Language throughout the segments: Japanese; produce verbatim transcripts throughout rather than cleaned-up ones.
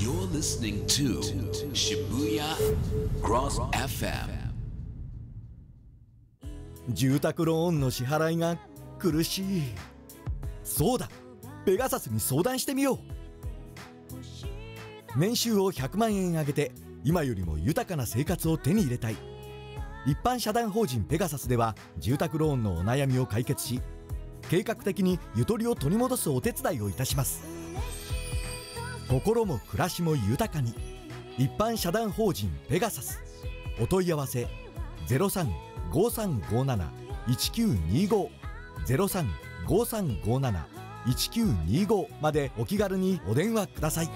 You're listening to Shibuya Cross エフエム。 住宅ローンの支払いが苦しい。そうだ、ペガサスに相談してみよう。年収をひゃくまんえん上げて今よりも豊かな生活を手に入れたい。一般社団法人ペガサスでは住宅ローンのお悩みを解決し、計画的にゆとりを取り戻すお手伝いをいたします。心も暮らしも豊かに、一般社団法人ペガサス。お問い合わせ ゼロさんごさんごなな いちきゅうにご ゼロさんごさんごなな いちきゅうにご までお気軽にお電話ください。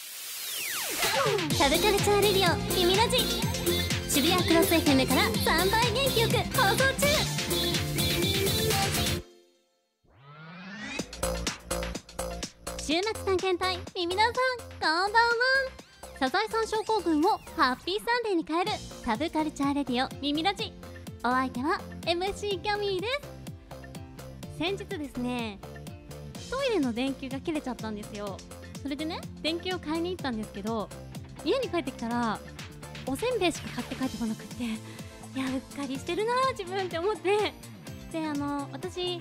サブカルチャーレディオ、君ラジ。渋谷クロス エフエム からさんばい元気よく放送中。週末探検隊、皆さんこんばんは。サザエさん症候群をハッピーサンデーに変えるサブカルチャーレディオ、耳ラジ。お相手は エムシー キャミーです。先日ですね、トイレの電球が切れちゃったんですよ。それでね、電球を買いに行ったんですけど、家に帰ってきたらおせんべいしか買って帰ってこなくって、いや、うっかりしてるな自分って思って。で、あの私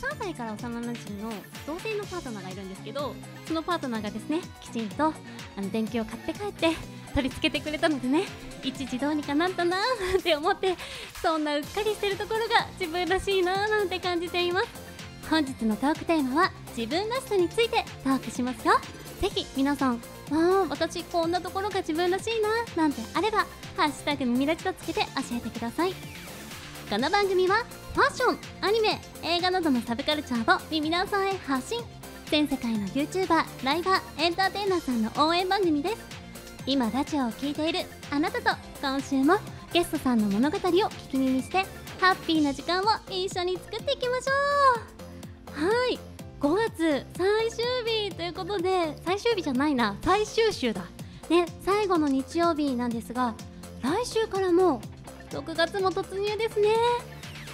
さんさいから幼なじみの同性のパートナーがいるんですけど、そのパートナーがですね、きちんとあの電球を買って帰って取り付けてくれたのでね、一時どうにかなったなって思って、そんなうっかりしてるところが自分らしいななんて感じています。本日のトークテーマは自分らしさについてトークしますよ。ぜひ皆さん、あ、私こんなところが自分らしいななんてあれば、ハッシュタグ耳ラジとつけて教えてください。この番組はファッション、アニメ、映画などのサブカルチャーを皆さんへ発信。全世界の YouTuber、ライバー、エンターテイナーさんの応援番組です。今ラジオを聴いているあなたと、今週もゲストさんの物語を聞き耳にして、ハッピーな時間を一緒に作っていきましょう。はい、ごがつ最終日ということで、最終日じゃないな、最終週だね。最後の日曜日なんですが、来週からもうろくがつも突入ですね。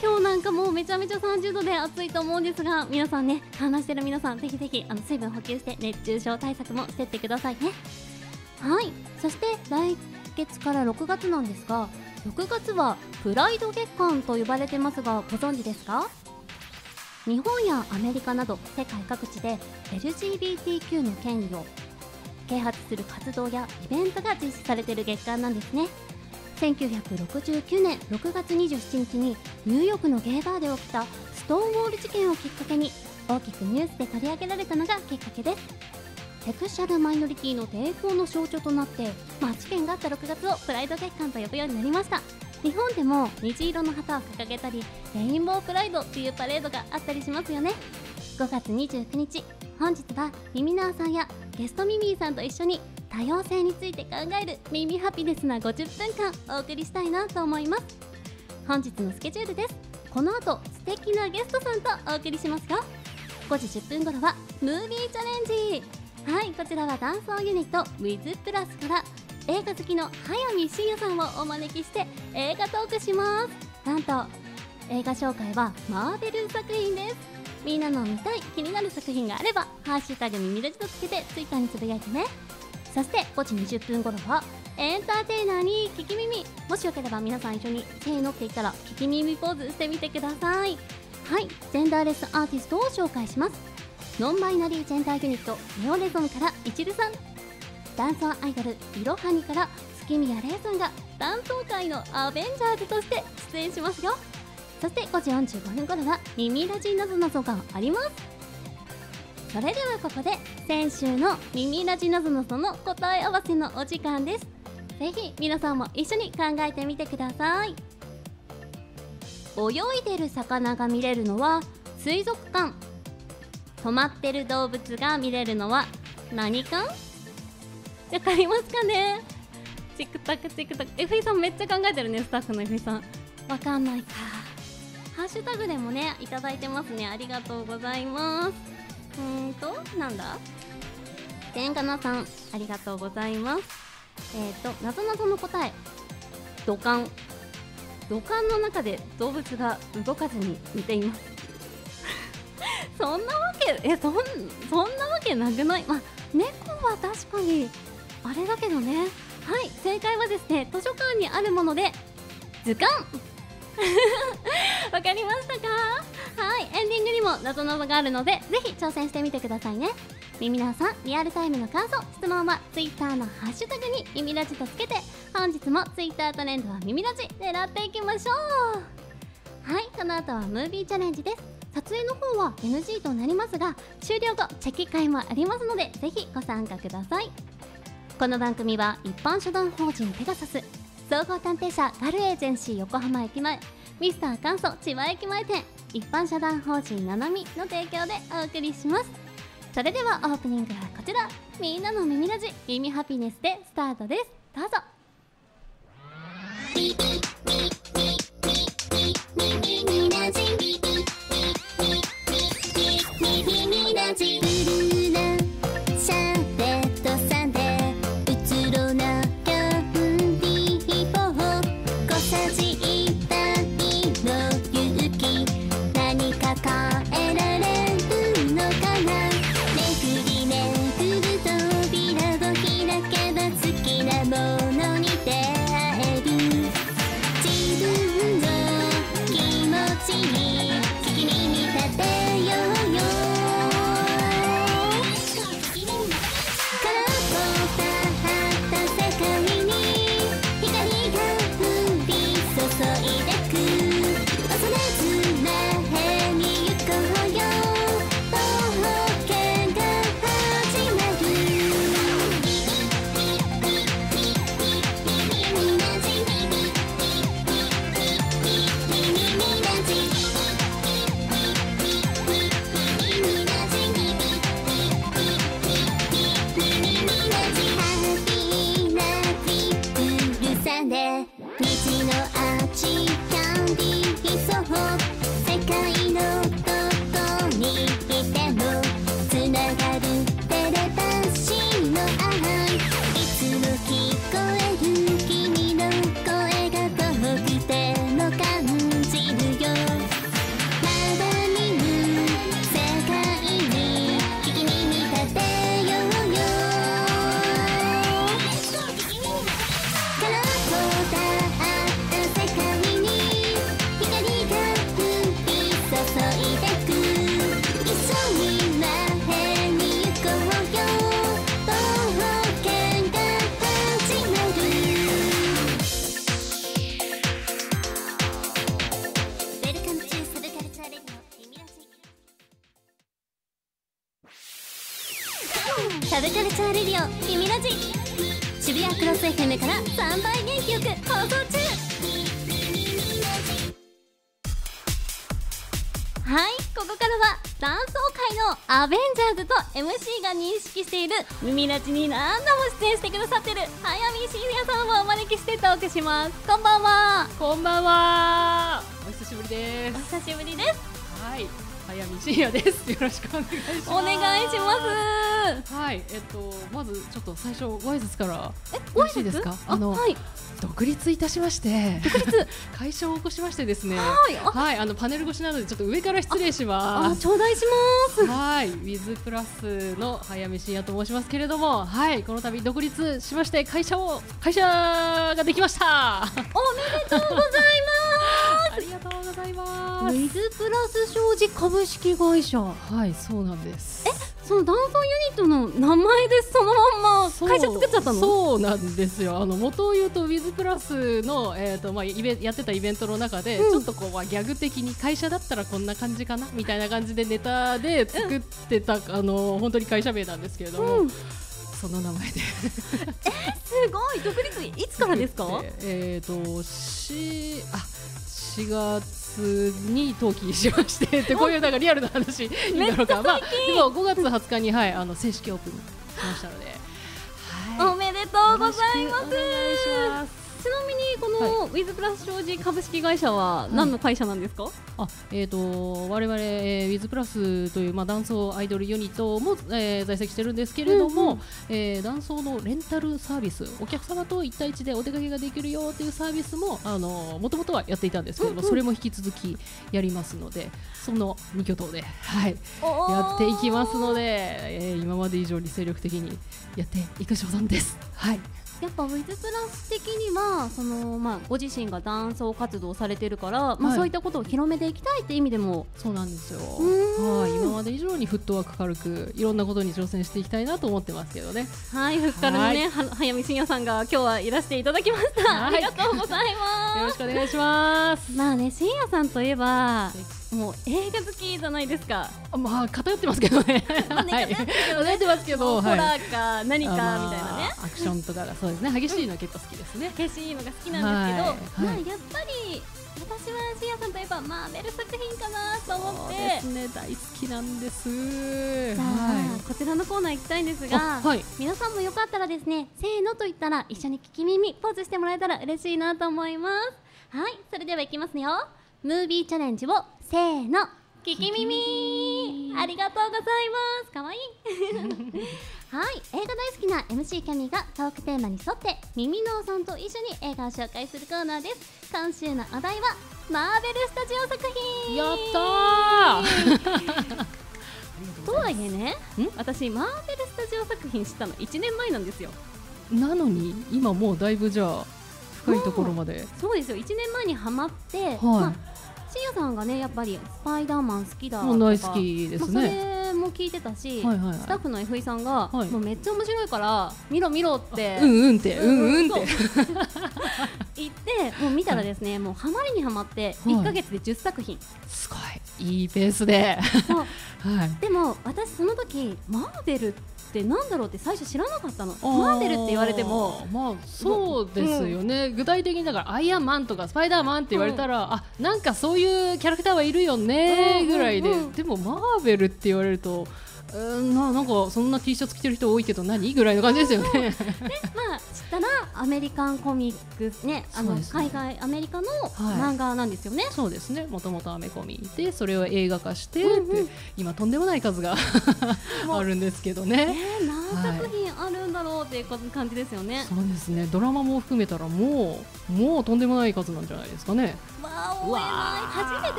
今日なんかもうめちゃめちゃさんじゅうどで暑いと思うんですが、皆さんね、観覧してる皆さん、ぜひぜひあの水分補給して熱中症対策もしてってくださいね。はい、そして来月からろくがつなんですが、ろくがつはプライド月間と呼ばれてますが、ご存知ですか？日本やアメリカなど世界各地で エルジービーティーキュー の権利を啓発する活動やイベントが実施されている月間なんですね。せんきゅうひゃくろくじゅうきゅうねんろくがつにじゅうしちにちにニューヨークのゲイバーで起きたストーンウォール事件をきっかけに大きくニュースで取り上げられたのがきっかけです。セクシャルマイノリティの抵抗の象徴となって、まあ、事件があったろくがつをプライド月間と呼ぶようになりました。日本でも虹色の旗を掲げたり、レインボープライドというパレードがあったりしますよね。ごがつにじゅうくにち、本日はミミナーさんやゲストミミーさんと一緒に多様性について考える耳ハピネスなごじゅっぷんかんお送りしたいなと思います。本日のスケジュールです。この後素敵なゲストさんとお送りしますよ。ごじじゅっぷん頃はムービーチャレンジ。はい、こちらはダンスユニット WizPlus から映画好きの早見真也さんをお招きして映画トークします。なんと映画紹介はマーベル作品です。みんなの見たい、気になる作品があればハッシュタグ耳ラジとつけてツイッターにつぶやいてね。そしてごじにじゅっぷん頃はエンターテイナーに聞き耳。もしよければ皆さん一緒に手に乗っていたら聞き耳ポーズしてみてください。はい、ジェンダーレスアーティストを紹介します。ノンバイナリージェンダーユニットネオレゾンからいちるさん、ダンサーアイドルいろはにから月宮玲さんがダンス界のアベンジャーズとして出演しますよ。そしてごじよんじゅうごふん頃は耳ラジなぞなぞがあります。それではここで先週の耳ラジなぞなぞの答え合わせのお時間です。ぜひ皆さんも一緒に考えてみてください。泳いでる魚が見れるのは水族館。止まってる動物が見れるのは何館？わかりますかね。チクタクチクタク、 エフイー さんめっちゃ考えてるね、スタッフの エフイー さん。わかんないか。ハッシュタグでもね、いただいてますね、ありがとうございます。うーんと、なんだ、てんかなさんありがとうございます。えっ、ー、と、なぞなぞの答え、土管。土管の中で動物が動かずに似ていますそんなわけえ そ, んそんなわけなくない、まあ、猫は確かにあれだけどね。はい、正解はですね、図書館にあるもので図鑑わかりましたか。はい、エンディングにも謎の場があるのでぜひ挑戦してみてくださいね。皆さん、リアルタイムの感想、質問は Twitter のハッシュタグに耳ラジとつけて、本日も Twitter トレンドは耳ラジ狙っていきましょう。はい、この後はムービーチャレンジです。撮影の方は エヌジー となりますが、終了後チェキ会もありますのでぜひご参加ください。この番組は一般社団法人ペガサス、総合探偵社ガルエージェンシー横浜駅前、ミスター元祖千葉駅前店、一般社団法人ナナミの提供でお送りします。それではオープニングはこちら、みんなの耳ラジ耳ハピネスでスタートです。どうぞ。サブカルチャーレディオ耳ラジ、渋谷クロス エフエム からさんばい元気よく放送中。はい、ここからはダンス界のアベンジャーズと エムシー が認識している耳ラジに何度も出演してくださってる早見信也さんをお招きしてトークします。こんばんは。こんばんは。お久しぶりです。お久しぶりです。はい、早見信也です。よろしくお願いします。お願いします。はい、えっと、まずちょっと最初ご挨拶から。え、ご挨拶ですか。あの、はい、独立いたしまして、独立会社を起こしましてですね、はい、あ、はい、あのパネル越しなのでちょっと上から失礼します。ああ、頂戴します。はい、 WizPlus の早見信也と申しますけれども、はい、この度独立しまして、会社を会社ができました。おめでとうございますありがとうございます。WizPlus商事株式会社。はい、そうなんです。え、そのダンソンユニットの名前でそのまんま会社作っちゃったの。そう、そうなんですよ。あの、元を言うと WizPlus の、えーとまあ、イベやってたイベントの中で、うん、ちょっとこう、まあ、ギャグ的に会社だったらこんな感じかなみたいな感じでネタで作ってた、うん、あの本当に会社名なんですけれども、うん、その名前でえ、すごい。独立いつからですか。えーと、しあしがつに登記しましてってこういうなんかリアルな話いいんだろうか。まあ、でもごがつはつかに、はい、あの正式オープンしましたので、はい、おめでとうございます。ちなみにこのウィズプラス商事株式会社は何の会社なんですか？はい、あえー、と我々、えー、WizPlus という、まあ、ダンスアイドルユニットも、えー、在籍してるんですけれども、うんうんえー、ダンスのレンタルサービス、お客様と一対一でお出かけができるよというサービスももともとはやっていたんですけども、うんうん、それも引き続きやりますので、そのに巨頭で、はい、やっていきますので、えー、今まで以上に精力的にやっていく所存です。はいやっぱウィズプラス的にはその、まあ、ご自身がダンス活動されてるから、はいまあ、そういったことを広めていきたいって意味でもそうなんですよ。はい、今まで以上にフットワーク軽くいろんなことに挑戦していきたいなと思ってますけどね。はい、ふっかるのね早見信也さんが今日はいらしていただきました。ありがとうございます。よろしくお願いします。まあね、信也さんといえばもう映画好きじゃないですか。まあ偏ってますけどね。偏ってますけど、ホラーか何かみたいなね。アクションとかがそうですね。激しいのは結構好きですね。激しいのが好きなんですけど、まあやっぱり私は信也さんといえばマーベル作品かなと思って。そうですね。大好きなんです。じゃあこちらのコーナー行きたいんですが、皆さんもよかったらですね、せーのと言ったら一緒に聞き耳ポーズしてもらえたら嬉しいなと思います。はい、それでは行きますよ。ムービーチャレンジをせーの聞き耳ありがとうございますかわいいはい、映画大好きな エムシー キャミがトークテーマに沿って耳のおさんと一緒に映画を紹介するコーナーです。今週のお題はマーベルスタジオ作品やったーとはいえね、私マーベルスタジオ作品知ったのいちねんまえなんですよ。なのに今もうだいぶじゃあ深いところまで。そうですよ、いちねんまえにハマって、はいまあ信也さんがねやっぱりスパイダーマン好きだとか大好きですね、まあ、それも聞いてたし、はいはいはい、スタッフの エフイー さんが、はい、もうめっちゃ面白いから見ろ見ろってうんうんってうんうんって言ってもう見たらですね、はい、もうハマりにハマっていっかげつでじゅっさくひん、はい、すごいいいペースでそう、はい、でも私その時マーベルってなんだろうって最初知らなかったの。マーベルって言われてもまあそうですよね、うん、具体的にだからアイアンマンとかスパイダーマンって言われたら、うん、あなんかそういうキャラクターはいるよねぐらいで、うんうんうん、でもマーベルって言われるとうんななんかそんな T シャツ着てる人多いけど何ぐらいの感じですよね。でまあ知ったらアメリカンコミックねあのね海外アメリカの漫画なんですよね、はい、そうですね。もともとアメコミでそれを映画化して、うんうん、って今とんでもない数があるんですけどね、えー、何作品あるんだろうっていう感じですよね、はい、そうですね。ドラマも含めたらもうもうとんでもない数なんじゃないですかね。まあ追えな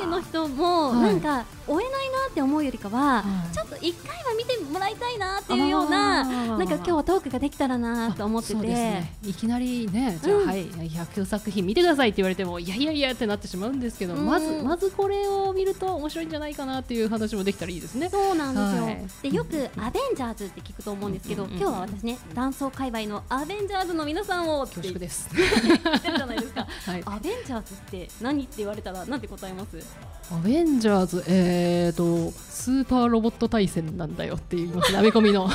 い初めての人もなんか追えないなって思うよりかは、はい、ちょっと一回は見てもらいたいなっていうようななんか今日はトークができたらなと思ってて、そうですね、いきなりねじゃあ、うん、はいひゃくさくひん見てくださいって言われてもいやいやいやってなってしまうんですけど、うん、まずまずこれを見ると面白いんじゃないかなっていう話もできたらいいですね。そうなんですよ、はい、でよくアベンジャーズって聞くと思うんですけど、うんうんうん、今日は私ね男装界隈のアベンジャーズの皆さんを恐縮です言ってるじゃないですか、はい、アベンジャーズって何って言われたらなんて答えます？アベンジャーズ、えーとスーパーロボット対戦なんだよって言いますね。アメコミの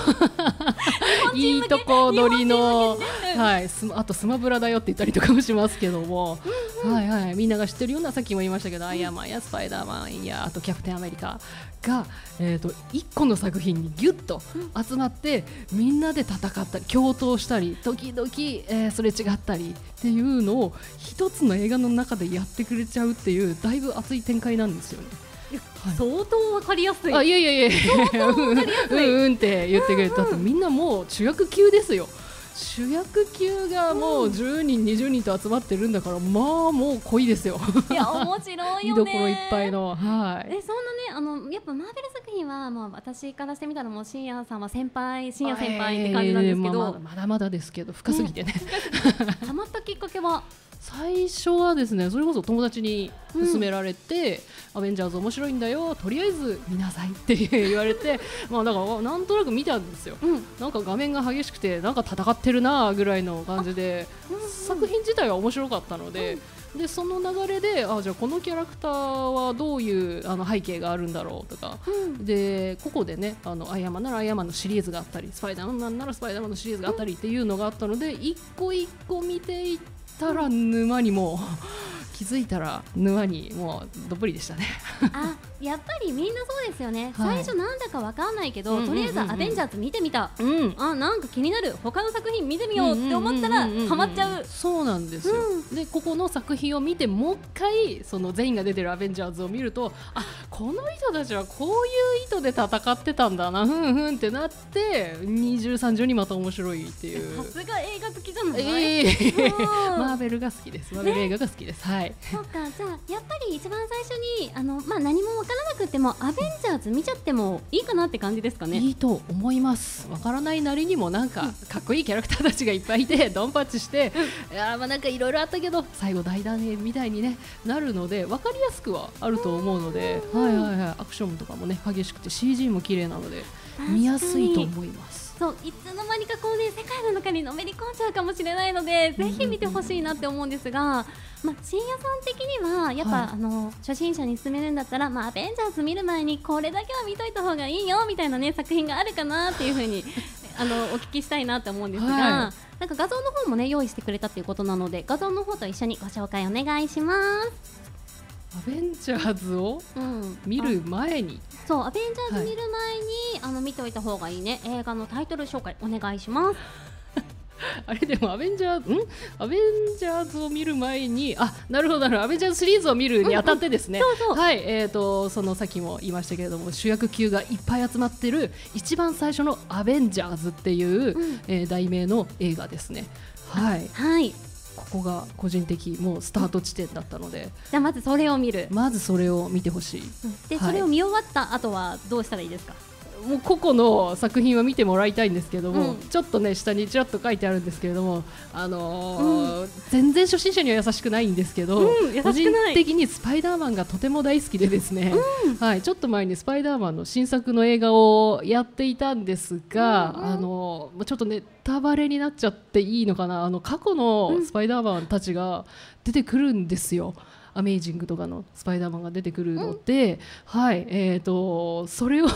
いいとこ取りの、はい、あとスマブラだよって言ったりとかもしますけども、うんうんはいはい、みんなが知ってるようなさっきも言いましたけど、うん、アイアンマンやスパイダーマンやあとキャプテンアメリカが、えーといっこの作品にギュッと集まって、うん、みんなで戦ったり共闘したり時々、えー、それ違ったりっていうのを一つの映画の中でやってくれちゃうっていうだいぶ熱い展開なんですよね。はい、相当わかりやすい。あ、いやいやいや相当わかりやすいうんうんって言ってくれた、うんうん、だってみんなもう主役級ですよ。主役級がもうじゅうにん、うん、にじゅうにんと集まってるんだからまあもう濃いですよ。いや面白いよね見どころいっぱいの、はい、えそんなねあのやっぱマーベル作品は、まあ、私からしてみたらもう信也さんは先輩信也先輩って感じなんですけど、えーまあ、まだまだですけど深すぎてねハマったきっかけは最初はですねそれこそ友達に勧められて、うん、アベンジャーズ面白いんだよとりあえず見なさいって言われてまあだからなんとなく見たんですよ、うん、なんか画面が激しくてなんか戦ってるなぐらいの感じで、うんうん、作品自体は面白かったので、うん、でその流れであじゃあこのキャラクターはどういうあの背景があるんだろうとか、うん、でここでねあのアイアンマンならアイアンマンのシリーズがあったりスパイダーマンならスパイダーマンのシリーズがあったりっていうのがあったので、うん、一個一個見ていってたら沼にも気づいたら沼にもうどっぷりでしたねあ、やっぱりみんなそうですよね、はい、最初なんだかわかんないけど、うんうんうんうん、とりあえずアベンジャーズ見てみた、うん、あ、なんか気になる他の作品見てみようって思ったらハマっちゃう。そうなんですよ、うん、でここの作品を見てもう一回その全員が出てるアベンジャーズを見ると、あ、この人たちはこういう意図で戦ってたんだな、ふんふんってなって二重三重にまた面白いっていう。さすが映画好きじゃない、えー、マーベルが好きです、マーベル映画が好きです、ね、はい。そうか、じゃあやっぱり一番最初にあの、まあ、何も分からなくてもアベンジャーズ見ちゃってもいいかなって感じですかね。いいと思います。分からないなりにもなんかかっこいいキャラクターたちがいっぱいいてドンパチして、うん、いや、まあなんかいろいろあったけど最後大団円みたいに、ね、なるので分かりやすくはあると思うので、はいはいはい、アクションとかもね激しくて シージー も綺麗なので見やすいと思います。そう、いつの間にかこうね、世界の中にのめり込んじゃうかもしれないので、ぜひ見てほしいなって思うんですが、まあ、深夜さん的にはやっぱ、はい、あの初心者に勧めるんだったら、まあ、アベンジャーズ見る前にこれだけは見といた方がいいよみたいなね作品があるかなっていうふうにあのお聞きしたいなって思うんですが、はい、なんか画像の方もね用意してくれたということなので、画像の方と一緒にご紹介お願いします。アベンジャーズを見る前に、うん、そう、アベンジャーズ見る前に、はい、あの見ておいた方がいいね映画のタイトル紹介お願いしますあれでもアベンジャーズ、ん？アベンジャーズを見る前に、あ、なるほどなるほど、アベンジャーズシリーズを見るにあたってですね、うんうん、そうそう、はい、えーと、そのさっきも言いましたけれども主役級がいっぱい集まってる一番最初のアベンジャーズっていう、うん、えー、題名の映画ですね、はい、はい、ここが個人的もうスタート地点だったので、じゃあまずそれを見る、まずそれを見てほしい、うん、で、はい、それを見終わった後はどうしたらいいですか。もう個々の作品は見てもらいたいんですけども、うん、ちょっとね下にちらっと書いてあるんですけれども、あのーうん、全然初心者には優しくないんですけど、うん、個人的にスパイダーマンがとても大好きでですね、うん、はい、ちょっと前にスパイダーマンの新作の映画をやっていたんですが、うん、あのー、ちょっとネタバレになっちゃっていいのかな、あの過去のスパイダーマンたちが出てくるんですよ、うん、アメイジングとかのスパイダーマンが出てくるので、うん、はい、えーと、それを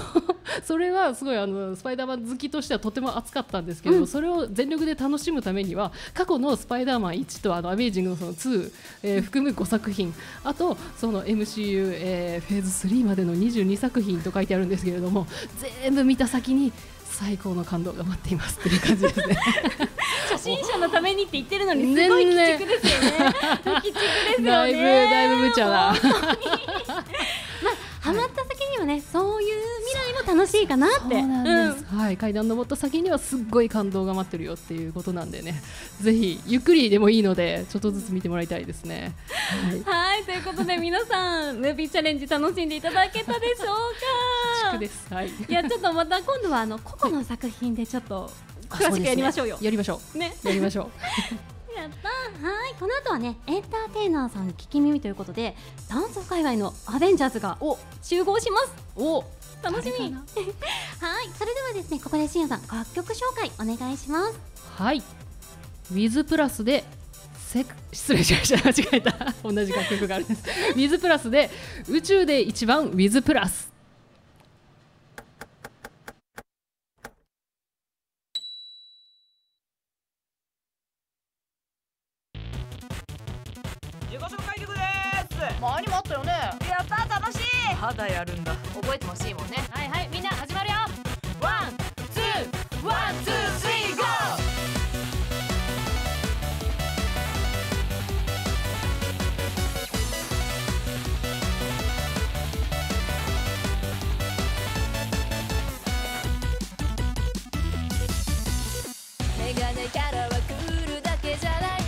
それはすごいあのスパイダーマン好きとしてはとても熱かったんですけど、うん、それを全力で楽しむためには過去のスパイダーマンいちとあのアメイジングのそのに、えー、含むごさく品、あとその エムシーユー、えー、フェーズスリーまでのにじゅうにさく品と書いてあるんですけれども、全部見た先に最高の感動が待っていますっていう感じですね初心者のためにって言ってるのにすごい鬼畜ですよね鬼畜ですよね、だいぶだいぶ無茶なハマった先にはね、そういう未来も楽しいかなって、そうなんです、うん、はい、階段登った先にはすっごい感動が待ってるよっていうことなんでね、ぜひゆっくりでもいいのでちょっとずつ見てもらいたいですねはい、はい、ということで皆さんムービーチャレンジ楽しんでいただけたでしょうかです、はい、いやちょっとまた今度はあの個々の作品でちょっと詳しくやりましょうよ、はい、うね、やりましょう、ね、やりましょうやった。はい、この後はねエンターテイナーさん聞き耳ということでダンス界隈のアベンジャーズが集合します。お、楽しみはい、それではですねここでしんやさん楽曲紹介お願いします。はい、 WizPlus でセク失礼しました間違えた同じ楽曲があるんです WizPlus で宇宙で一番 WizPlus。前にもあったよね。やったー、楽しい。まだやるんだ。覚えてほしいもんね。はいはい、みんな始まるよ。ワンツーワンツースリーゴー。メガネキャラはクールだけじゃない。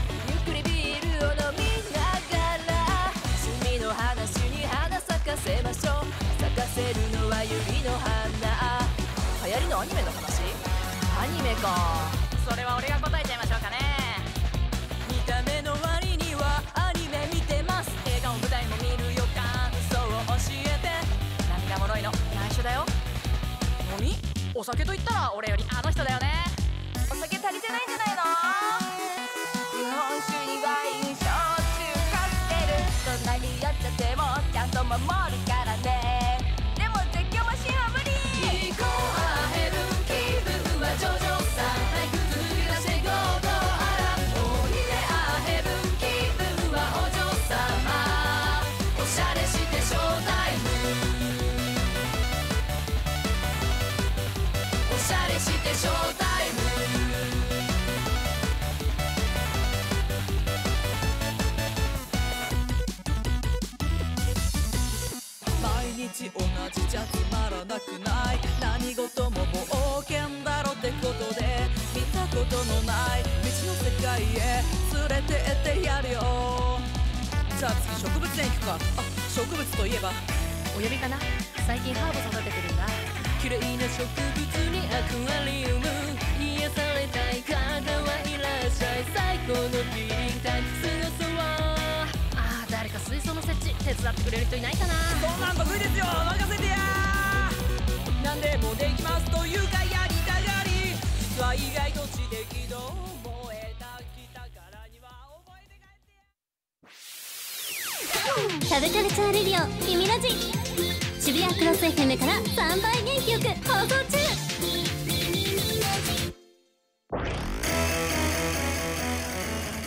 咲かせるのは指の花。流行りのアニメの話？アニメか。それは俺が答えちゃいましょうかね。見た目の割にはアニメ見てます。映画も舞台も見る予感。嘘を教えて。何がもろいの？内緒だよ。飲み？お酒と言ったら俺よりあの人だよね。お酒足りてないんじゃないの？日本酒以外に焼酎買ってる。隣やっちゃってもちゃんと守る。シャレしてショータイム」「おしゃれしてショータイム」「毎日同じじゃつまらなくない」「何事も冒険だろってことで」「見たことのない道の世界へ連れてってやるよ」じゃあ次植物園行くか。あ、植物といえばお呼びかな。最近ハーブ育ててるんだ。綺麗な植物にアクアリウム、癒されたい方はいらっしゃい。最高のピータン過ごすわ。あー、誰か水槽の設置手伝ってくれる人いないかな。そんなん得意ですよ、任せてや。何でもできますというかやりたがり、実は意外と知的どもえたきたからには覚えて帰ってや。サブカルチャーレディオ、君ラジ。渋谷クロス エフエム からさんばい元気よく放送中。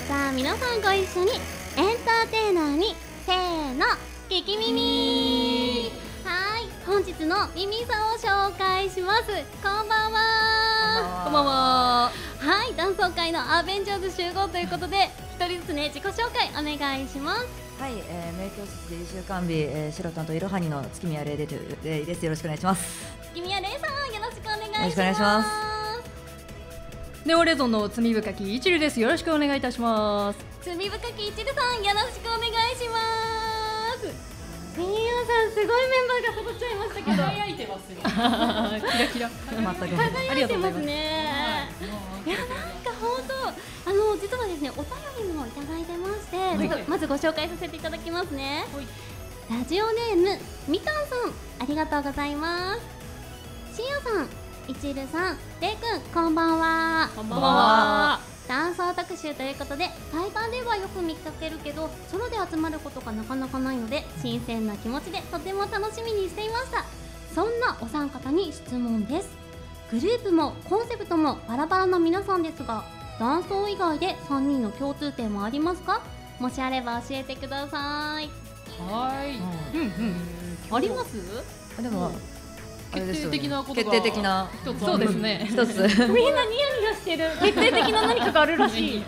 さあ皆さんご一緒にエンターテイナーにせーの聞き耳。はい、本日の耳さを紹介します。こんばんは。こんばんは。はい、男装界のアベンジャーズ集合ということで、一人ずつね、自己紹介お願いします。はい、えー、名教室でいっしゅうかん間、えー、シロタンといろはにの月宮玲です。よろしくお願いします。月宮玲さん、よろしくお願いします。ネオレゾンの罪深き一流です。よろしくお願いいたします。罪深き一流さん、よろしくお願いします。皆さん、すごいメンバーが揃っちゃいましたけど。輝いてますよ。キラキラ。輝いてますね。いや、なんか本当。あの実はですね、お便りもいただいてまして、はい、まずご紹介させていただきますね、はい、ラジオネームみかんさん、ありがとうございます。しんやさん、いちるさん、れいくん、こんばんは。こんばんは。男装特集ということで、対バンではよく見かけるけどソロで集まることがなかなかないので、新鮮な気持ちでとても楽しみにしていました。そんなお三方に質問です。グループもコンセプトもバラバラな皆さんですが、男装以外でさんにんの共通点もありますか？もしあれば教えてください。はい、うんうんうん、あります？でも、うん、決定的なことが一つある。そうですね、一つみんなニヤニヤしてる。決定的な何かがあるらしい。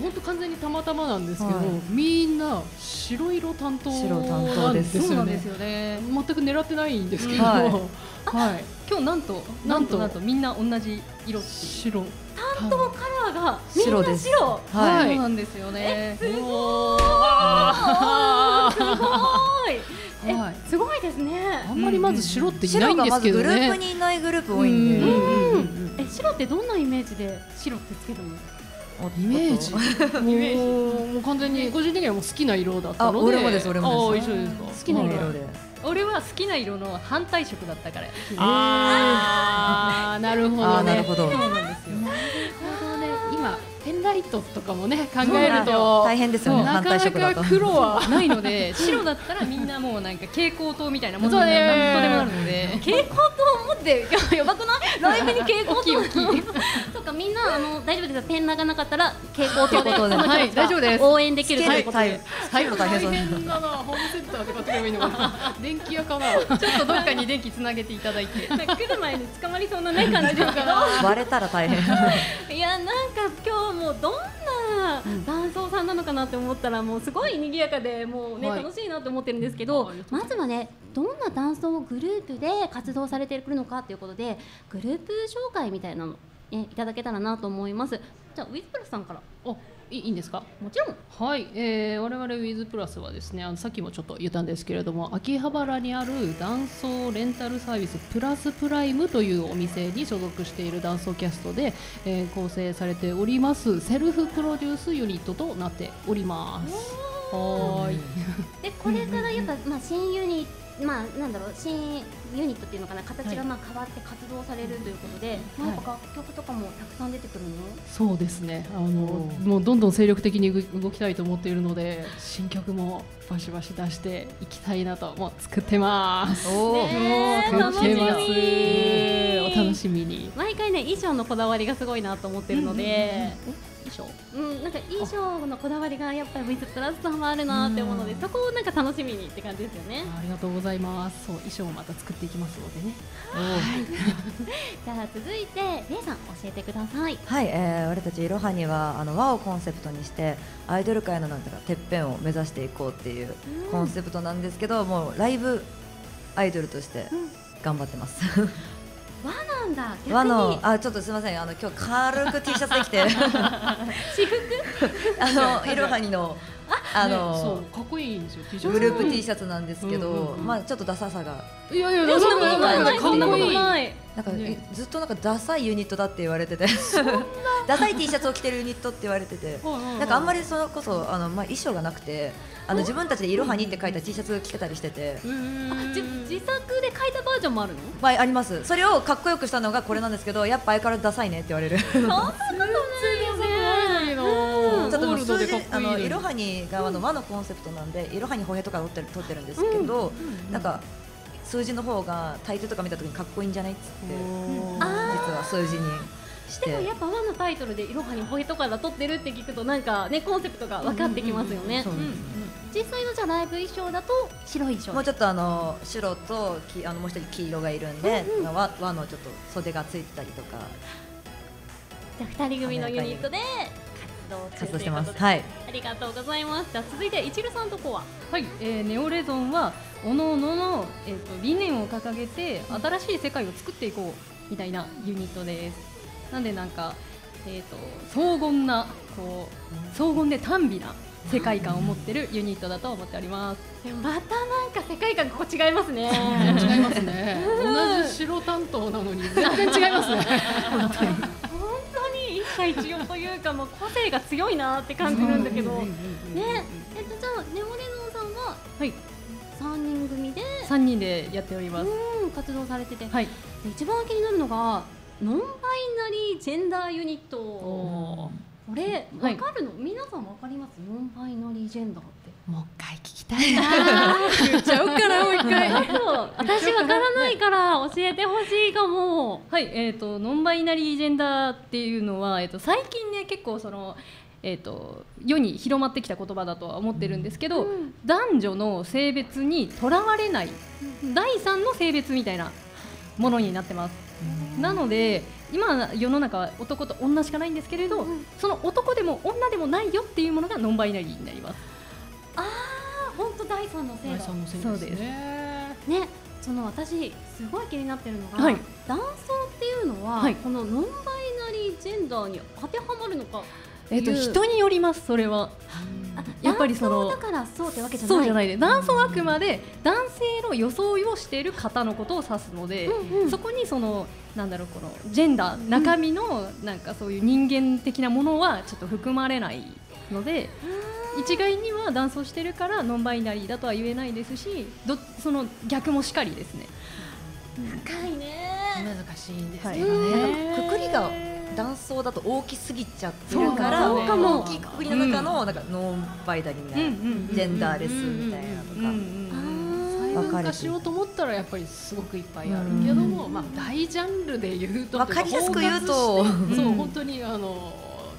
本当完全にたまたまなんですけど、はい、みんな白色担当なんですよね。そうなんですよね。全く狙ってないんですけど、うん、はいはい、今日なんとなんとなんとみんな同じ色って白担当カラーがみんな白、白です。はい、そうなんですよね。すごーい、すごーい、え、すごいですね。あんまりまず白っていないんですけどね。白がまずグループにいないグループ多いんで。うん、え、白ってどんなイメージで白ってつけたの？イメージ、イメージ、もう完全に個人的にはもう好きな色だったので。あ、俺もです、俺もです。あ、一緒ですか。好きな色で。俺は好きな色の反対色だったから。あー、なるほどね。今ペンライトとかもね、考えると大変ですよね。なかなか黒はないので、白だったらみんなもうなんか蛍光灯みたいなものになるので、蛍光灯持ってやばくない？ライブに蛍光灯とか、みんなあの大丈夫ですよ。ペンがなかったら蛍光灯で大丈夫です。応援できるということで。大変だな。ホームセンターとかでもいいのかな。電気屋かな。ちょっとどっかに電気つなげていただいて。来る前に捕まりそうなね感じですけど。割れたら大変。いや、なんか。今日もどんな男装さんなのかなって思ったら、もうすごい賑やかで、もうね、楽しいなと思ってるんですけど、まずはね、どんな男装グループで活動されてくるのかということで、グループ紹介みたいなのいただけたらなと思います。じゃあ WizPlus さんから。お、いいんですか？もちろん。はい、えー、我々 WizPlus はですね、あのさっきもちょっと言ったんですけれども、秋葉原にある男装レンタルサービスプラスプライムというお店に所属している男装キャストで、えー、構成されておりますセルフプロデュースユニットとなっております。はーい。で、これからやっぱ、まあ、新ユニット、まあ、なんだろう、新ユニットっていうのかな、形がまあ変わって活動されるということで、はい、なんか楽曲とかもたくさん出てくるの？そうですね、あのもうどんどん精力的に動きたいと思っているので、新曲もバシバシ出していきたいなと、もう作ってます。楽しみ。お楽しみに。毎回ね、衣装のこだわりがすごいなと思ってるので。衣装、うん、なんか衣装のこだわりがやっぱり WizPlus さんはあるなって思うので、そこをなんか楽しみにって感じですよね。 あ, ありがとうございます。そう、衣装をまた作っていきますのでね。はいじゃあ続いてレイさん、教えてください。はい、えー、俺たちいろはにはあの和をコンセプトにしてアイドル界のなんていうかてっぺんを目指していこうっていうコンセプトなんですけど、うん、もうライブアイドルとして頑張ってます、うん和なんだ。逆に和の、あ、ちょっとすみません、あの今日軽く T シャツできて私服あのいろはにのあの、ね、そうかっこいいんですよ T シャツ、グループ T シャツなんですけど、うんうんうん、まあちょっとダサさが、いやいやダサくない、かっこいい、なんか、ね、ずっとなんかダサいユニットだって言われててダサい T シャツを着てるユニットって言われててなんかあんまりそれこそあの、まあ、衣装がなくてあの自分たちでいろはにって書いた T シャツ着てたりしてて、うん、あ、じ自作で書いたバージョンもあるの、まあ、あります。それをかっこよくしたのがこれなんですけど、やっぱ相変わらずダサいねって言われる。そんなことないよね。ちょっともう数字、あのいろはにがあの和のコンセプトなんでいろはに歩兵とか撮ってる撮ってるんですけど、うん、なんか数字の方がタイトルとか見たときにかっこいいんじゃないっつって実は数字にして。でもやっぱ和のタイトルでいろはに歩兵とかが撮ってるって聞くとなんかねコンセプトが分かってきますよね。実際のじゃライブ衣装だと白い衣装もうちょっとあの白ときあのもう一人黄色がいるんで、うんうん、和, 和のちょっと袖がついてたりとか。じゃあふたり組のユニットで活動してます。はい。ありがとうございます。じゃあ続いていちるさんとこは、はい、えー、ネオレゾンはおのおのの、えー、と理念を掲げて新しい世界を作っていこうみたいなユニットです。なんでなんか、えー、と荘厳なこう荘厳で耽美な世界観を持ってるユニットだと思っております。またなんか世界観ここ違いますね。違いますね。同じ白担当なのに全然違いますね。本当に本当に一社一様というかもう個性が強いなって感じるんだけどね。えっとじゃあネオレゾンさんははいさんにん組でさんにんでやっております。うん、活動されてて、はい、一番気になるのがノンバイナリージェンダーユニット。これ分かるの、はい、皆さん分かります？ノンバイナリージェンダーってもう一回聞きたいな言っちゃおうかなもう一回私分からないから教えてほしいかも。はい、えーとノンバイナリージェンダーっていうのは、えーと最近ね結構そのえーと世に広まってきた言葉だとは思ってるんですけど、うん、男女の性別にとらわれない、うん、第三の性別みたいなものになってます。なので今世の中は男と女しかないんですけれど、うん、その男でも女でもないよっていうものがノンバイナリーになります。ああ、本当第三の性だ。そうですね。ね、その私すごい気になってるのが、はい、男装っていうのは、はい、このノンバイナリージェンダーに当てはまるのか。えっと人によります。それは。やっぱりその男装だからそうってわけじゃない。そうじゃないで、男装はあくまで男性の装いをしている方のことを指すので、うんうん、そこにそのなんだろうこのジェンダー中身のなんかそういう人間的なものはちょっと含まれないので、うん、一概には男装してるからノンバイナリーだとは言えないですし、どその逆もしかりですね。深いね。難しいんですよね。はい、くくりが男装だと大きすぎちゃってるから、大きい括りの中のなんかノンバイナリーなジェンダーレスみたいなとか細分化しようと思ったらやっぱりすごくいっぱいあるけども、まあ、大ジャンルで言うと分かりやすく言うとそう本当にあの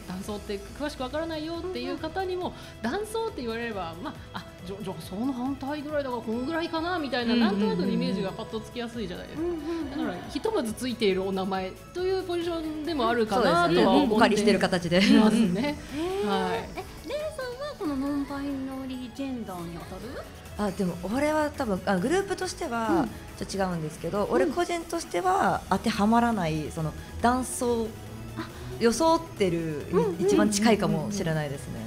男装って詳しく分からないよっていう方にも男装って言われれば、まあ、あ女装の反対ぐらいだからこのぐらいかなみたいななんとなくのイメージがパッとつきやすいじゃないですか。だからひとまずついているお名前というポジションでもあるかなとは思って、ね、お借りしている形でますね。はい。レイさんはこのノンバイナリージェンダーに当たる？あ、でも俺は多分あグループとしてはちょっと違うんですけど、うん、俺個人としては当てはまらないその男装装ってる一番近いかもしれないですね。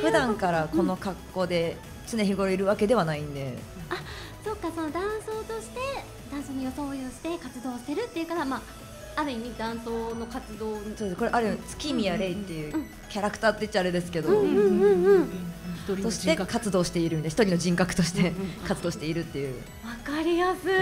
普段からこの格好で常日頃いるわけではないんで、あ、そうか、その男装として男装に装いをして活動してるっていうから、まあ、ある意味男装の活動、そうです。これある月宮レイっていうキャラクターって言っちゃあれですけど、として活動しているみたいな、一人の人格として活動しているっていう。わかりやすい。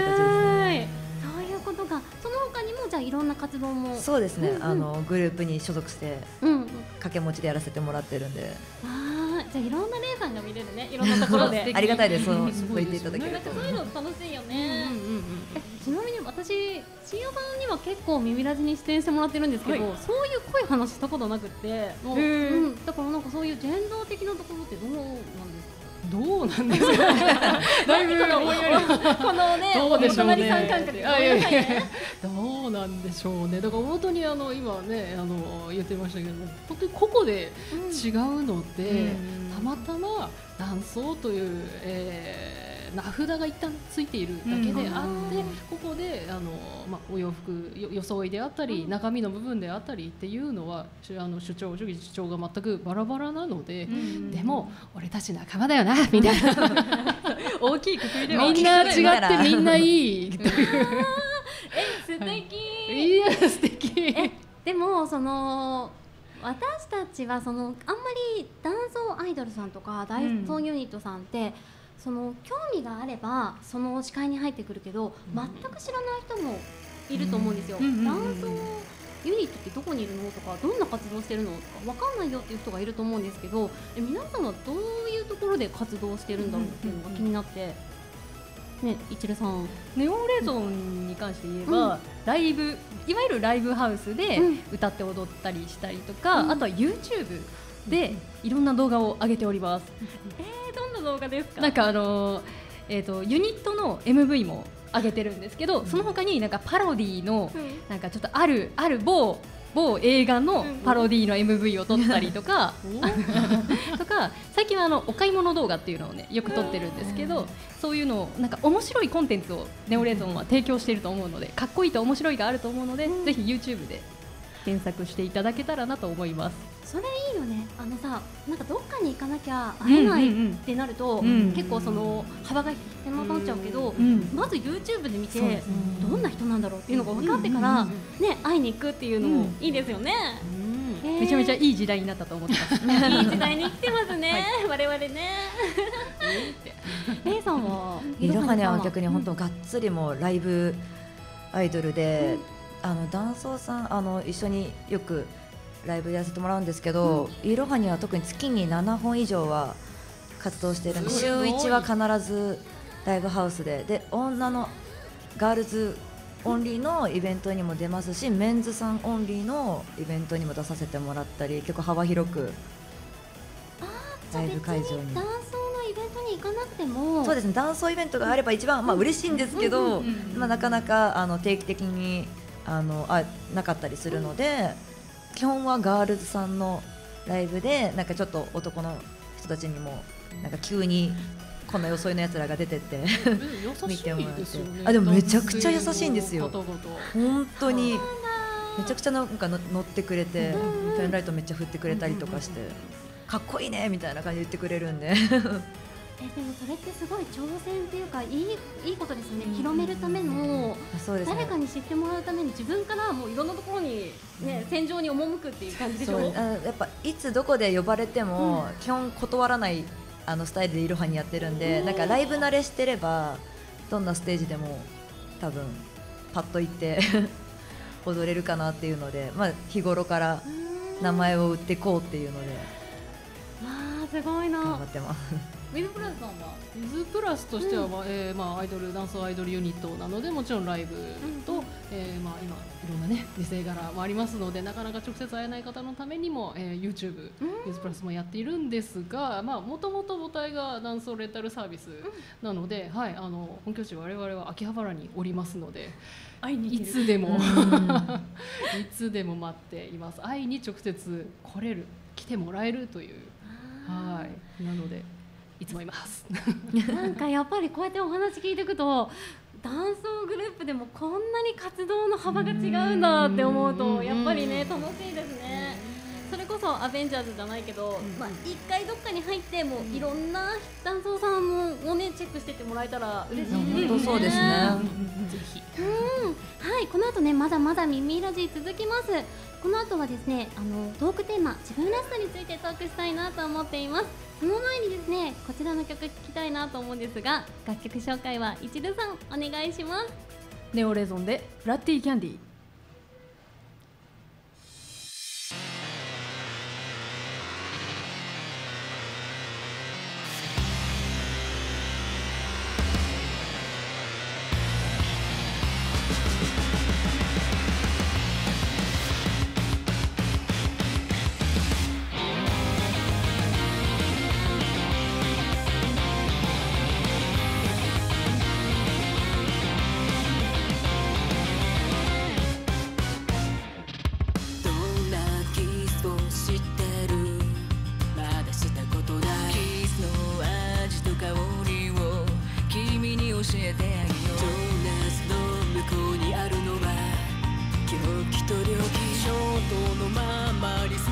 ことがその他にもじゃあいろんな活動も、そうですね、うんうん、あのグループに所属して掛け持ちでやらせてもらってるんで、うん、あじゃあいろんなレイさんが見れるね、いろんなところでありがたいです、そう言っていただけると。なんかそういうの楽しいよね。ちなみに私深夜版には結構耳ラジに出演してもらってるんですけど、はい、そういう濃い話したことなくて、もう、うん、だからなんかそういうジェンダー的なところってどうなんですか？どうなんですかだいぶ思いよりこのね、どうでしょうね、お隣さん感覚で、あ、いやいやいやどうなんでしょうね。だから本当にあの今ねあの言ってましたけど、本当に個々で違うので、うん、たまたま男装という、えー、名札が一旦ついているだけであって、うん、ここであの、まあ、お洋服装いであったり、うん、中身の部分であったりっていうのはあの主張主義主張が全くバラバラなので、うん、でも俺たち仲間だよなみたいな大きいくくりでみんな違ってみんないいというえ素敵、いや素敵えでもその私たちはそのあんまり男装アイドルさんとか大装ユニットさんって、うん、その興味があればその視界に入ってくるけど、全く知らない人もいると思うんですよ。男装ユニットってどこにいるのとか、どんな活動してるのとか分かんないよっていう人がいると思うんですけど、え皆さんはどういうところで活動してるんだろうっていうのが気になってね、いちるさんネオレゾンに関して言えば、うん、ライブいわゆるライブハウスで歌って踊ったりしたりとか、うん、あとは YouTube でいろんな動画を上げております、うん、えー、どんな動画ですか？なんかあの、えーと、ユニットの エムブイ も上げてるんですけど、その他になんかパロディの、うん、なんかちょっとあるある某某映画のパロディの エムブイ を撮ったりとか、とか最近はあのお買い物動画っていうのをねよく撮ってるんですけど、そういうのをなんか面白いコンテンツをネオレゾンは提供していると思うので、かっこいいと面白いがあると思うので、ぜひ YouTube で検索していただけたらなと思います。それいいよね。あのさ、なんかどっかに行かなきゃ会えないってなると、結構その幅が狭まっちゃうけど、まず YouTube で見てどんな人なんだろうっていうのが分かってからね会いに行くっていうのもいいですよね。めちゃめちゃいい時代になったと思ってます。いい時代に来てますね。我々ね。レイさんは、いろはねは逆に本当がっつりもライブアイドルで、あのダンソーさんあの一緒によくライブやらせてもらうんですけど、いろはには特に月にななほん以上は活動しているので、週いちは必ずライブハウスで、で女のガールズオンリーのイベントにも出ますし、メンズさんオンリーのイベントにも出させてもらったり、結構幅広くライブ会場に。行かなくてもそうですね、ダンスイベントがあれば一番、まあ、嬉しいんですけど、なかなかあの定期的にあのあなかったりするので、うん、基本はガールズさんのライブでなんかちょっと男の人たちにもなんか急にこんなよそいのやつらが出てって見てもらって、あでもめちゃくちゃ優しいんですよ。本当にめちゃくちゃなんか乗ってくれて、ペンライトめっちゃ振ってくれたりとかして、かっこいいねみたいな感じで言ってくれるんでえでもそれってすごい挑戦っていうか、いい、いいことですね。広めるための、誰かに知ってもらうために自分からもういろんなところに、ね、戦場に赴くっていう感じでしょ。そう、あやっぱいつどこで呼ばれても、うん、基本断らないあのスタイルでいろはにやってるんで、なんかライブ慣れしてればどんなステージでも多分パッと行って踊れるかなっていうので、まあ、日頃から名前を売っていこうっていうので、わあすごいな、頑張ってます。WizPlus さんは WizPlus としては、まあえーまあ、アイドルダンスアイドルユニットなので、もちろんライブと、うんえーまあ、今いろんなね時勢柄もありますので、なかなか直接会えない方のためにも、えー、YouTube WizPlus もやっているんですが、もともと母体がダンスレンタルサービスなので、うんはい、あの本拠地我々は秋葉原におりますので、会いにいつでもいつでも待っています。会いに直接来れる来てもらえるというはいなのでいつもいますなんかやっぱりこうやってお話聞いていくと、男装グループでもこんなに活動の幅が違うんだって思うと、やっぱりね楽しいですね。それこそアベンジャーズじゃないけど、まあ、一回どっかに入ってもういろんな男装さんをねチェックしてってもらえたら嬉しいですね。本当そうですね。ぜひ。うん、はい、この後ねまだまだ耳ラジ続きます。この後はですね、あのトークテーマ自分らしさについてトークしたいなと思っています。その前にですね、こちらの曲聴きたいなと思うんですが、楽曲紹介はいちるさんお願いします。ネオレゾンでブラッディキャンディ。教えてあげよう。ドーナツの向こうにあるのは狂気と猟奇、衝動のままに進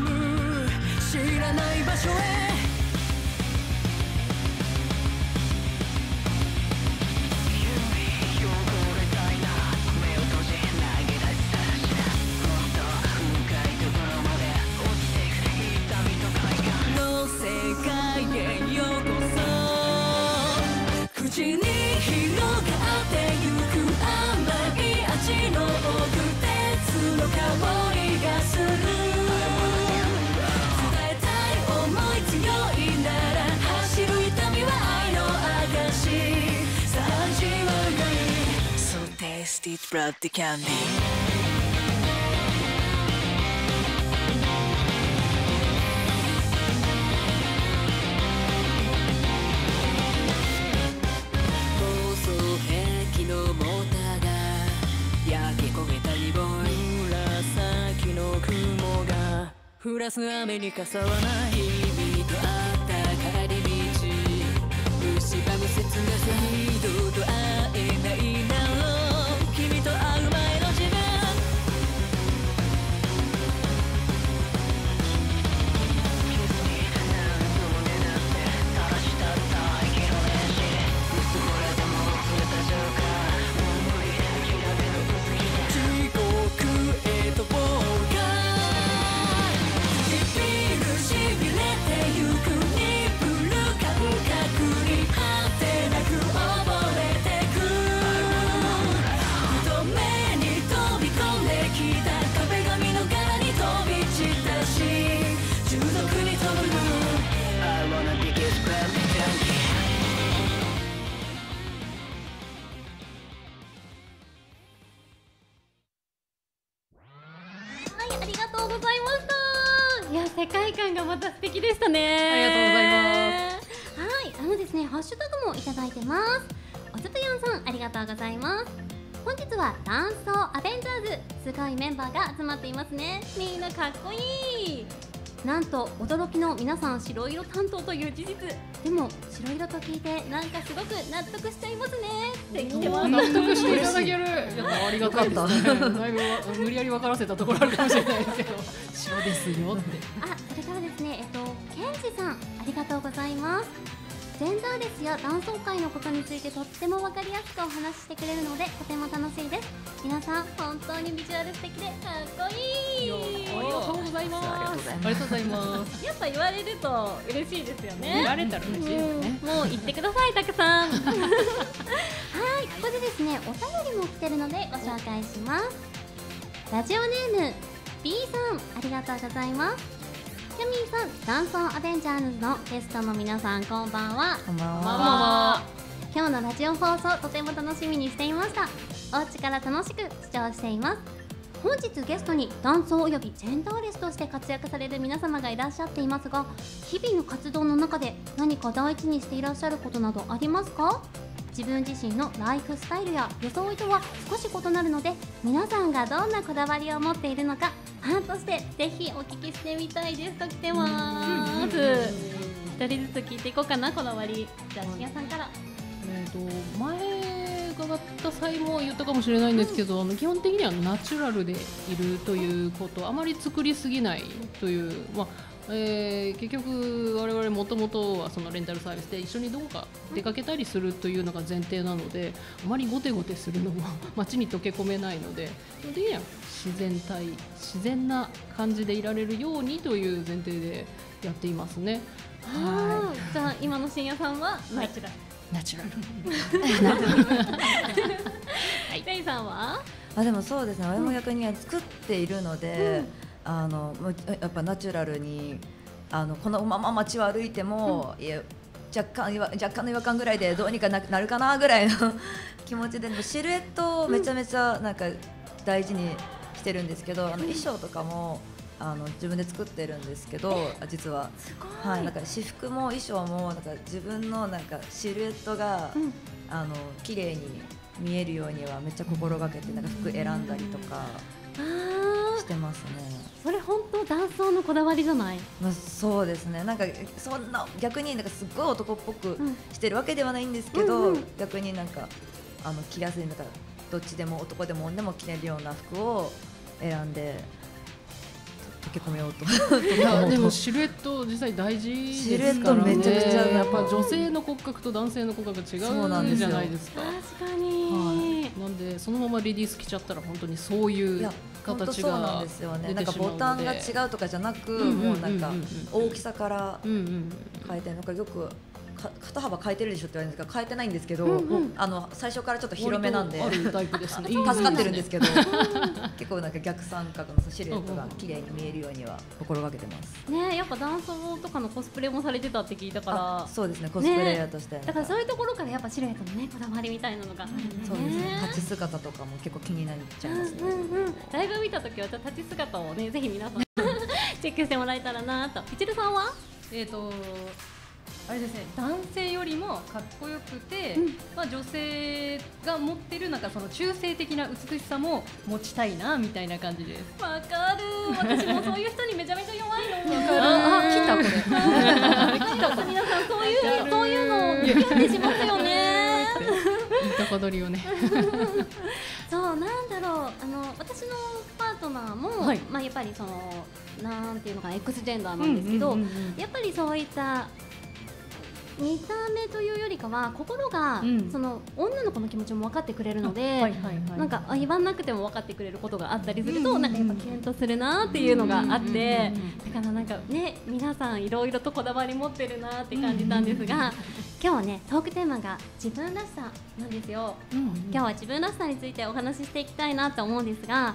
む知らない場所へ。口に広がってゆく甘い味の奥、鉄の香りがする。伝えたい思い強いなら走る痛みは愛の証。さあ味わい So taste it bloody candy。降らす雨にかさわない日々とあった帰り道、虫歯無切なさ、二度と会えないだろう、君と会う前の自分。世界観がまた素敵でしたね。ありがとうございます。はい、あのですね、ハッシュタグもいただいてます。おちょとやんさん、ありがとうございます。本日はダンスアベンジャーズ、すごいメンバーが集まっていますね。みんなかっこいい。なんと驚きの皆さん白色担当という事実。でも白色と聞いてなんかすごく納得しちゃいますねって聞いてます。納得していただけるやっぱありがたいですね。だいぶ無理やり分からせたところあるかもしれないですけど白ですよってあ、それからですね、えっと、ケンジさん、ありがとうございます。ジェンダーレスや男装界のことについてとっても分かりやすくお話ししてくれるのでとても楽しいです。皆さん本当にビジュアル素敵でかっこいい。ありがとうございます。ありがとうございます。やっぱ言われると嬉しいですよね。言われたら嬉しいですね。もう言ってくださいたくさん。はい、ここでですね、お便りも来てるのでご紹介します。ラジオネーム B さん、ありがとうございます。キャミーさん、ダンスアベンジャーズのゲストの皆さん、こんばんは。こんばんは。今日のラジオ放送、とても楽しみにしていました。お家から楽しく視聴しています。本日ゲストにダンスおよびジェンダーレスとして活躍される皆様がいらっしゃっていますが、日々の活動の中で何か第一にしていらっしゃることなどありますか？自分自身のライフスタイルや装いとは少し異なるので、皆さんがどんなこだわりを持っているのかファンとしてぜひお聞きしてみたいですと来てます。一人ずつ聞いていこうかな、こだわり。じゃあ、しげさんから。えーと、前伺った際も言ったかもしれないんですけど、うん、基本的にはナチュラルでいるということ、あまり作りすぎないという、まあえー、結局我々もともとはそのレンタルサービスで一緒にどこか出かけたりするというのが前提なので、あまりゴテゴテするのも街に溶け込めないので、基本的には自然体、自然な感じでいられるようにという前提でやっていますね。はい。じゃあ今の深夜さんはナチュラル、ナチュラル。レイさんは？あ、でもそうですね、我も逆に作っているので、うん、あのやっぱナチュラルに、あのこのまま街を歩いても、うん、いや若干若干の違和感ぐらいでどうにか な, なるかなぐらいの気持ちで、シルエットをめちゃめちゃなんか大事にしてるんですけど、あの衣装とかもあの自分で作ってるんですけど、実ははい、なんか私服も衣装もなんか自分のなんかシルエットが、うん、あの綺麗に見えるようにはめっちゃ心がけて、なんか服選んだりとか。してますね。それ本当男装のこだわりじゃない、まあ、そうですね。なんかそんな逆になんかすっごい男っぽくしてるわけではないんですけど、うんうんうん、逆になんかあの着やすいんだからどっちでも男でも女でも着れるような服を選んで溶け込めようといやでもシルエット実際大事ですからね。シルエットめちゃくちゃやっぱ女性の骨格と男性の骨格違うじゃないですか。確かに、はい、なんでそのままレディース着ちゃったら本当にそういう形が出てしまうので、なんかボタンが違うとかじゃなくもうなんか大きさから変えてなんかよくか肩幅変えてるでしょって言われるんですが変えてないんですけど、うんうん、あの最初からちょっと広めなん で, タイプです、ね、助かってるんですけど結構なんか逆三角のシルエットが綺麗に見えるようには心がけてますね。やっぱダンスボーとかのコスプレもされてたって聞いたから。そうですね、コスプレイヤーとして、ね、だからそういうところからやっぱシルエットの、ね、こだわりみたいなのがあるんで、ね、そうですね。立ち姿とかも結構気になっちゃいますね、うんうんうん、ライブ見た時は立ち姿をねぜひ皆さんチェックしてもらえたらなと。いちるさんはえーとあれですね、男性よりもかっこよくて、うんまあ、女性が持ってるなんかその中性的な美しさも持ちたいなみたいな感じです。わかる、私もそういう人にめちゃめちゃ弱いの。わかる、来たこれ来たこれ皆さんそういう、そういうの付き合ってしますよねいいとこ取りをねそうなんだろう、あの私のパートナーも、はいまあ、やっぱりそのなんていうのかな X ジェンダーなんですけど、うんうんうんうん、やっぱりそういった見た目というよりかは心が、うん、その女の子の気持ちも分かってくれるので、はいはいはい、なんか言わなくても分かってくれることがあったりすると、うんうんうん、なんかやっぱキュンとするなっていうのがあって、うんうんうん、だからなんかね皆さんいろいろとこだわり持ってるなって感じたんですが、うんうんうん、今日はねトークテーマが自分らしさなんですよ、うんうん、今日は自分らしさについてお話ししていきたいなと思うんですが、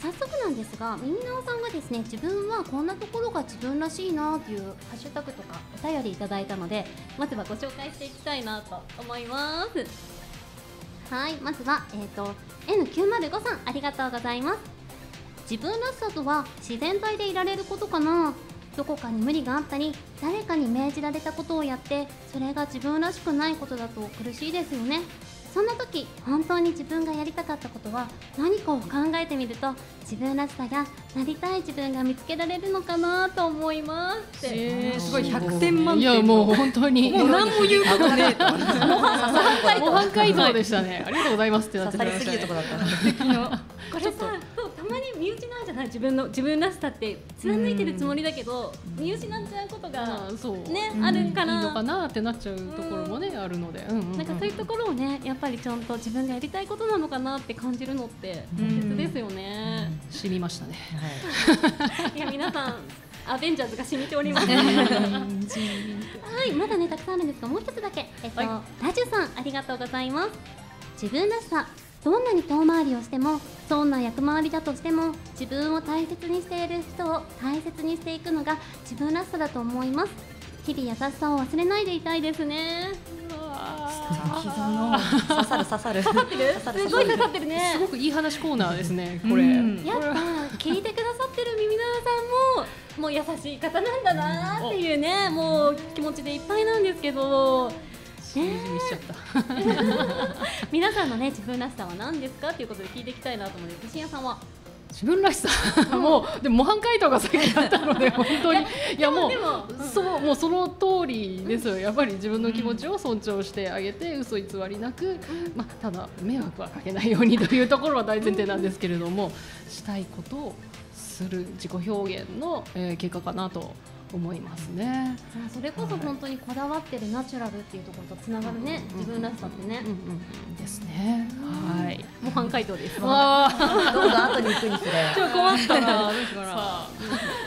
早速なんですが、みみなおさんがですね、自分はこんなところが自分らしいなというハッシュタグとかお便りいただいたので、まずはご紹介していきたいなと思います。はい、まずは、えーと、エヌきゅうまるご さんありがとうございます。自分らしさとは自然体でいられることかな。どこかに無理があったり、誰かに命じられたことをやって、それが自分らしくないことだと苦しいですよね。そんな時、本当に自分がやりたかったことは何かを考えてみると、自分らしさやなりたい自分が見つけられるのかなと思いますって、えー、すごいひゃくてんまんてん。いやもう本当にもう何も言うことねえと模範解答でしたね。ありがとうございますってなってきましたね。刺さりすぎるとこだった素敵なこれさ、そうたまに身内なんじゃない、自分の自分らしさって貫いてるつもりだけど身内なんちゃうことが、うんそうね、うん、あるからいいのかなってなっちゃうところもね、うん、あるので、うんうんうん、なんかそういうところをねやっぱりちゃんと自分がやりたいことなのかなって感じるのって大切ですよね。死にましたね、はい、いや皆さんアベンジャーズが染みておりますはい、まだねたくさんあるんですが、もう一つだけ、えっとはい、ラジュさんありがとうございます。自分らしさ、どんなに遠回りをしてもそんな役回りだとしても自分を大切にしている人を大切にしていくのが自分らしさだと思います。日々優しさを忘れないでいたいですね。刺さる刺さる刺さってる刺さるすごい刺さってるね。すごくいい話コーナーですねこれ、うん、やっぱ聞いてくださってるみみなおさんももう優しい方なんだなっていうね、もう気持ちでいっぱいなんですけど、しみしちゃった皆さんのね自分らしさは何ですかっていうことで聞いていきたいなと思うんです。信也さんは自分らしさ、うん、もうでも模範解答が先だったので本当にいやもうそうもうその通りですよ、うん、やっぱり自分の気持ちを尊重してあげて、うん、嘘偽りなく、うんまあ、ただ迷惑はかけないようにというところは大前提なんですけれども、うん、したいことをする自己表現の、えー、結果かなと思いますね。それこそ本当にこだわってるナチュラルっていうところとつながるね、うんうん、自分らしさってね、うんうん、ですね、うん、はい。模範解答ですわどうぞ後に行くにすれちょっと困ったなですからさあ、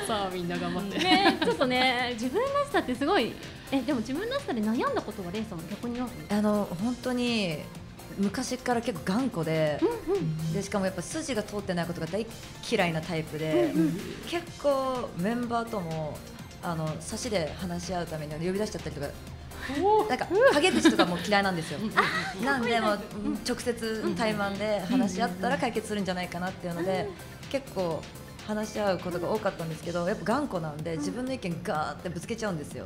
さあみんな頑張って、うんね、ちょっとね自分らしさってすごいえでも自分らしさで悩んだことはレイさんも逆になるの？あの本当に昔から結構頑固で、うんうん、でしかもやっぱ筋が通ってないことが大嫌いなタイプで、うんうん、結構メンバーともあの差しで話し合うために呼び出しちゃったりとか、なんか陰口とかも嫌いなんですよなんでも直接対マンで話し合ったら解決するんじゃないかなっていうので、結構話し合うことが多かったんですけど、やっぱ頑固なんで自分の意見ガーってぶつけちゃうんですよ。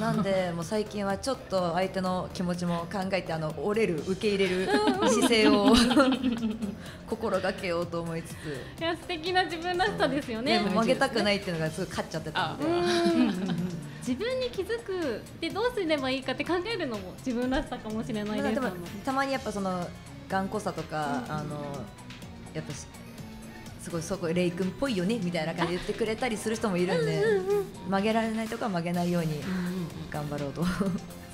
なんでもう最近はちょっと相手の気持ちも考えて、あの折れる、受け入れる姿勢を心がけようと思いつつ、いや素敵な自分らしさですよね。でも曲げたくないっていうのがすごい勝っちゃってたので自分に気づくでどうすればいいかって考えるのも自分らしさかもしれないです。まあ、でもたまにやっぱその頑固さとか、うん、あのやっぱすごいそこレイ君っぽいよねみたいな感じで言ってくれたりする人もいるんで、曲げられないとか曲げないように頑張ろうと。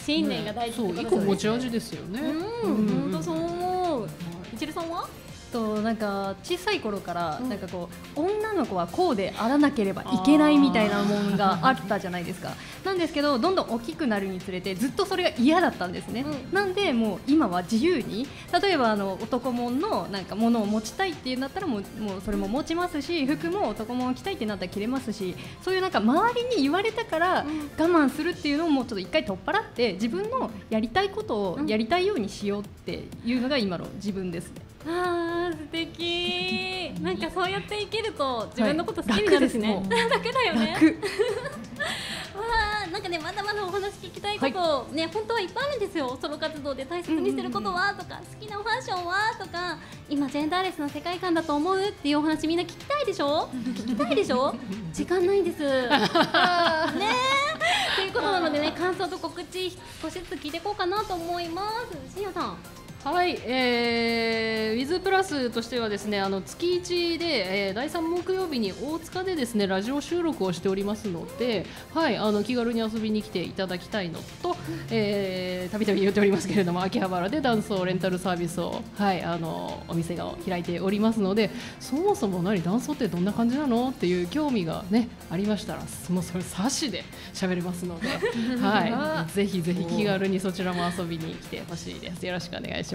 信念が大事ってことですね。そう、一個持ち味ですよね。本当そう思う。みちるさんは？となんか小さい頃からなんかこう、うん、女の子はこうであらなければいけないみたいなもんがあったじゃないですか。なんですけどどんどん大きくなるにつれてずっとそれが嫌だったんですね、うん、なんでもう今は自由に、例えばあの男物のなんか物を持ちたいっていうんだったらもう、もうそれも持ちますし、服も男物を着たいってなったら着れますし、そういうなんか周りに言われたから我慢するっていうのをもうちょっと一回取っ払って自分のやりたいことをやりたいようにしようっていうのが今の自分ですね。あー素敵。なんかそうやって生きると自分のこと好きになるしね、はい、楽だよね。わーなんかね、まだまだお話聞きたいこと、はいね、本当はいっぱいあるんですよ。ソロ活動で大切にしてることはとか、好きなファッションはとか、今ジェンダーレスな世界観だと思うっていうお話みんな聞きたいでしょ聞きたいでしょ時間ないんですねということなのでね、感想と告知少しずつ聞いていこうかなと思います。信也さん、はい、えー、WizPlus としてはですね、あの月いちで、えー、だいさん木曜日に大塚でですねラジオ収録をしておりますので、はい、あの気軽に遊びに来ていただきたいのと、えー、たびたび言っておりますけれども秋葉原でダンスをレンタルサービスを、はい、あのお店が開いておりますので、そもそも何ダンスってどんな感じなのっていう興味が、ね、ありましたらもうそれ差しで喋れますので、はい、ぜひぜひ気軽にそちらも遊びに来てほしいです。よろしくお願いします。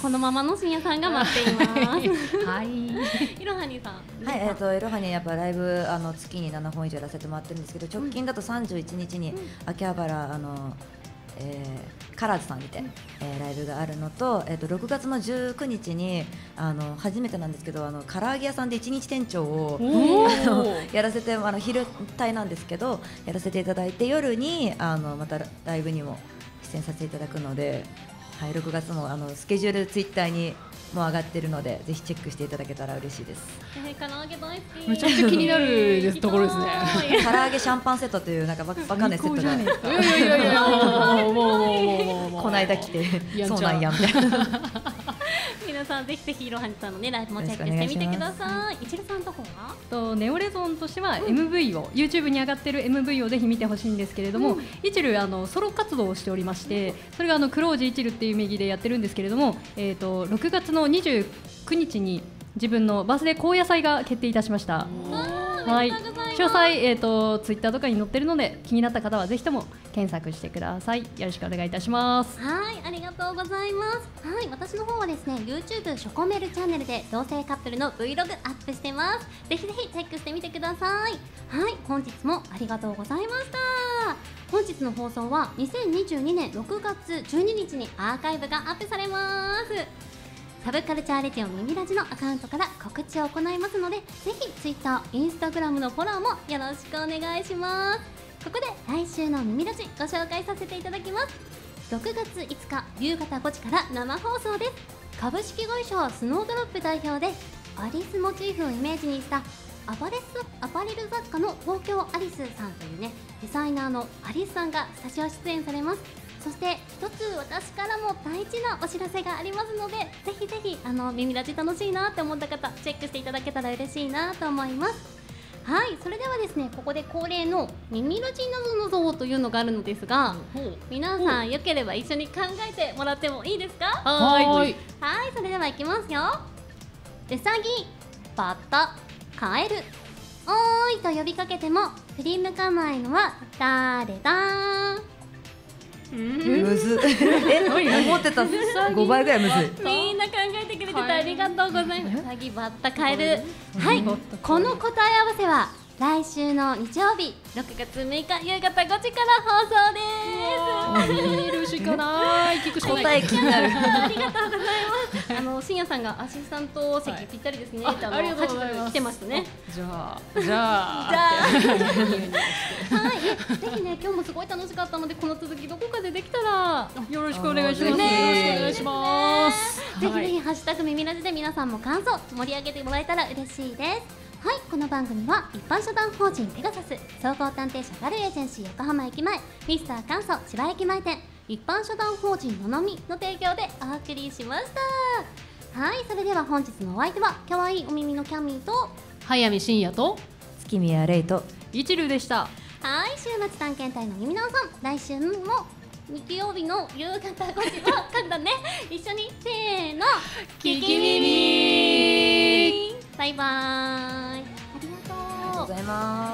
このままの信也さんが待っています。はい、いろはにさん。はい、えっといろはにやっぱライブあの月にななほん以上やらせてもらってるんですけど、直近だとさんじゅういちにちに秋葉原あの、えー、カラーズさんにて、えー、ライブがあるのと、えっとろくがつのじゅうくにちにあの初めてなんですけど、あの唐揚げ屋さんでいちにち店長をあのやらせて、あの昼帯なんですけどやらせていただいて、夜にあのまたライブにも出演させていただくので。はい、ろくがつもあのスケジュールツイッターにも上がってるので、ぜひチェックしていただけたら嬉しいです。唐揚げ大好き。めちゃくちゃ気になるですところですね。唐揚げシャンパンセットというなんかバカなセットが。いやいやいや。この間来てそうなんやみたいな。皆さんぜひぜひいろはにさんのねライブもチェックしてみてください。いちるさんとこは？とネオレゾンとしては エムブイ を YouTube に上がってる エムブイ をぜひ見てほしいんですけれども、いちるあのソロ活動をしておりまして、それがあのクロージいちるっていう名義でやってるんですけれども、えっとろくがつのにじゅうくにちに自分のバースデー高野祭が決定いたしました。はい、詳細、えーと、ツイッターとかに載ってるので、気になった方はぜひとも検索してください。よろしくお願いいたします。はい、ありがとうございます。はい、私の方はですね、YouTube ショコメルチャンネルで同性カップルの Vlog アップしてます。ぜひぜひチェックしてみてください。はい、本日もありがとうございました。本日の放送はにせんにじゅうにねんろくがつじゅうににちにアーカイブがアップされます。サブカルチャーレディオ耳ラジのアカウントから告知を行いますので、ぜひ Twitter、Instagram のフォローもよろしくお願いします。ここで来週の耳ラジご紹介させていただきます。ろくがついつか夕方ごじから生放送です。株式会社スノードロップ代表でアリスモチーフをイメージにしたアパレス、アパレル雑貨の東京アリスさんというねデザイナーのアリスさんがスタジオ出演されます。そして一つ私からも大事なお知らせがありますので、ぜひぜひあの耳ラジ楽しいなって思った方チェックしていただけたら嬉しいなと思います。はい、それではですね、ここで恒例の耳ラジなぞなぞというのがあるのですが、皆さんよければ一緒に考えてもらってもいいですか？はいはい、それではいきますよ。うさぎ、バッタ、カエル、おーいと呼びかけても振り向かないのは誰だ？むずえ、思ってたごばいぐらいむずい。みんな考えてくれててありがとうございます。うさぎ、バッタ、カエル。はい、この答え合わせは来週の日曜日ろくがつむいか夕方ごじから放送です。見るしかない聞くしかない答え気になるありがとうございます。あの深夜さんがアシスタント席ぴったりですね、はい、あ, ありがとうございます。来てましたね。じゃあじゃあじゃあはい、ぜひね今日もすごい楽しかったのでこの続きどこかでできたらよろしくお願いします。ね、よろしくお願いします。ぜひぜひハッシュタグ耳ラジで皆さんも感想盛り上げてもらえたら嬉しいです。はい、この番組は一般社団法人ペガサス、総合探偵社ガルエージェンシー横浜駅前、ミスター簡素芝駅前店、一般社団法人ののみの提供でお送りしました。はい、それでは本日のお相手は可愛いお耳のキャミーと早見深也と月宮レイと一流でした。はい、週末探検隊の耳直さん、来週も日曜日の夕方ごじは簡単ね一緒にせーの聞き耳バイバーイ。ありがとう。ありがとうございます。